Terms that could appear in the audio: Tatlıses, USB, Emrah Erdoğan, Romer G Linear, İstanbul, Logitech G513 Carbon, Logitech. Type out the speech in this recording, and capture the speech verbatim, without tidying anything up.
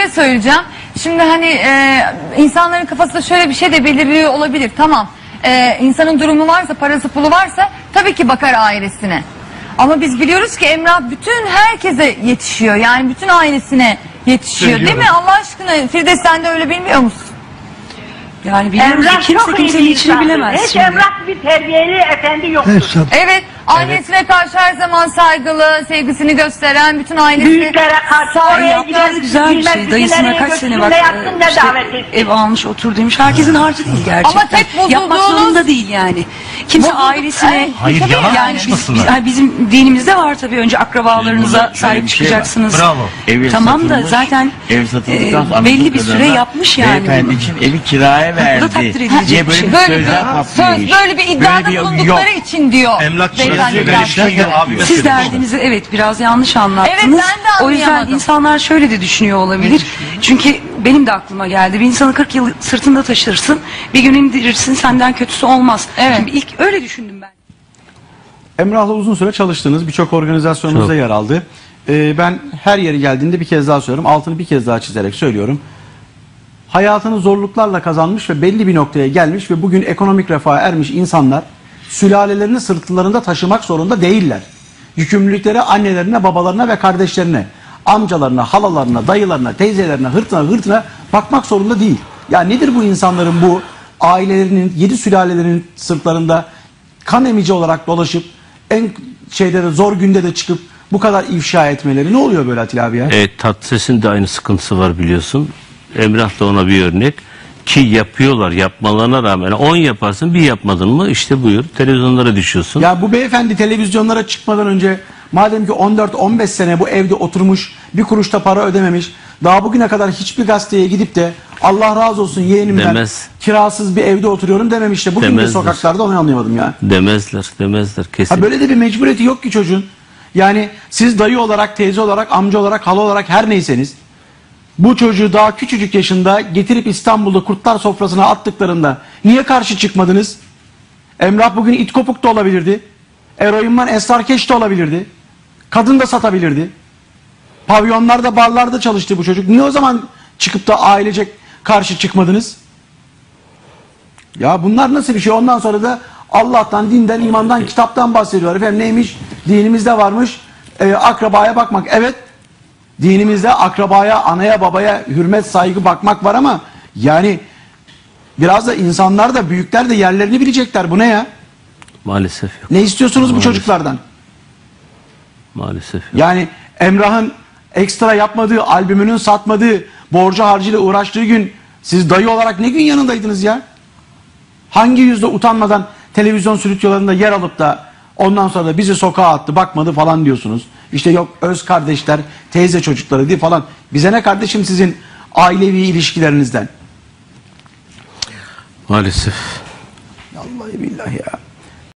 şey söyleyeceğim. Şimdi hani e, insanların kafasında şöyle bir şey de belirliyor olabilir. Tamam, e, insanın durumu varsa, parası pulu varsa tabii ki bakar ailesine. Ama biz biliyoruz ki Emrah bütün herkese yetişiyor. Yani bütün ailesine yetişiyor, söylüyorum, değil mi? Allah aşkına Firdevs, sen de öyle bilmiyor musun? Yani biliyoruz ki kimse kimsenin içini bilemez. Hiç Emrah bir terbiyeli efendi yoktur. Evet, ailesine evet. karşı her zaman saygılı, sevgisini gösteren, bütün ailesi... Büyüklere karşı oraya giden... Güzel bir şey, dayısına kaç sene bak, işte ev almış, otur demiş. Herkesin harcı değil gerçekten. Ama tek bozulduğunuz... Yapmak zorunda değil yani. Kimse Bozulduk. ailesine... Hayır, tabii, yalan yani biz, biz, yani bizim dinimizde var tabii, önce akrabalarınıza sahip şey çıkacaksınız. Var. Bravo. Ev tamam satılmış, da zaten ev e, belli bir süre yapmış yani. Beyefendi için evi kiraya verdi. Bu da takdir edilecek bir şey. Böyle bir iddiada bulundukları için diyor. Siz derdinizi evet biraz yanlış anlattınız. Evet, o yüzden insanlar şöyle de düşünüyor olabilir. Çünkü benim de aklıma geldi. Bir insanı kırk yıl sırtında taşırsın. Bir gün indirirsin, senden kötüsü olmaz. Evet. Şimdi ilk öyle düşündüm ben. Emrah'la uzun süre çalıştınız. Birçok organizasyonunuzda yer aldı. Ee, ben her yere geldiğinde bir kez daha söylüyorum. Altını bir kez daha çizerek söylüyorum. Hayatını zorluklarla kazanmış ve belli bir noktaya gelmiş ve bugün ekonomik refaha ermiş insanlar sülalelerini sırtlarında taşımak zorunda değiller. Yükümlülükleri annelerine, babalarına ve kardeşlerine, amcalarına, halalarına, dayılarına, teyzelerine, hırtına hırtına bakmak zorunda değil. Ya nedir bu insanların, bu ailelerinin, yedi sülalelerinin sırtlarında kan emici olarak dolaşıp en şeyleri zor günde de çıkıp bu kadar ifşa etmeleri? Ne oluyor böyle Atilla abi ya? E, Tatlıses'in de aynı sıkıntısı var biliyorsun. Emrah da ona bir örnek. Ki yapıyorlar, yapmalarına rağmen. On yaparsın, bir yapmadın mı işte buyur televizyonlara düşüyorsun. Ya bu beyefendi televizyonlara çıkmadan önce madem ki on dört on beş sene bu evde oturmuş, bir kuruş da para ödememiş, daha bugüne kadar hiçbir gazeteye gidip de Allah razı olsun yeğenimden demez, kirasız bir evde oturuyorum dememiş de bugün demezler. De sokaklarda onu anlayamadım ya. Demezler, demezler kesin. Ha böyle de bir mecburiyeti yok ki çocuğun. Yani siz dayı olarak, teyze olarak, amca olarak, hala olarak her neyseniz, bu çocuğu daha küçücük yaşında getirip İstanbul'da kurtlar sofrasına attıklarında niye karşı çıkmadınız? Emrah bugün it kopuk da olabilirdi. Eroinman esrarkeş de olabilirdi. Kadın da satabilirdi. Pavyonlarda, barlarda çalıştı bu çocuk. Niye o zaman çıkıp da ailecek karşı çıkmadınız? Ya bunlar nasıl bir şey? Ondan sonra da Allah'tan, dinden, imandan, kitaptan bahsediyorlar. Efendim neymiş? Dinimizde varmış. Ee, akrabaya bakmak. Evet. Dinimizde akrabaya, anaya, babaya hürmet, saygı, bakmak var ama yani biraz da insanlar da, büyükler de yerlerini bilecekler. Bu ne ya? Maalesef yok. Ne istiyorsunuz maalesef bu çocuklardan? Maalesef yok. Yani Emrah'ın ekstra yapmadığı, albümünün satmadığı, borcu harcıyla uğraştığı gün siz dayı olarak ne gün yanındaydınız ya? Hangi yüzle utanmadan televizyon stüdyolarında yer alıp da ondan sonra da bizi sokağa attı, bakmadı falan diyorsunuz. İşte yok öz kardeşler, teyze çocukları diye falan. Bize ne kardeşim sizin ailevi ilişkilerinizden? Maalesef. Vallahi billahi ya.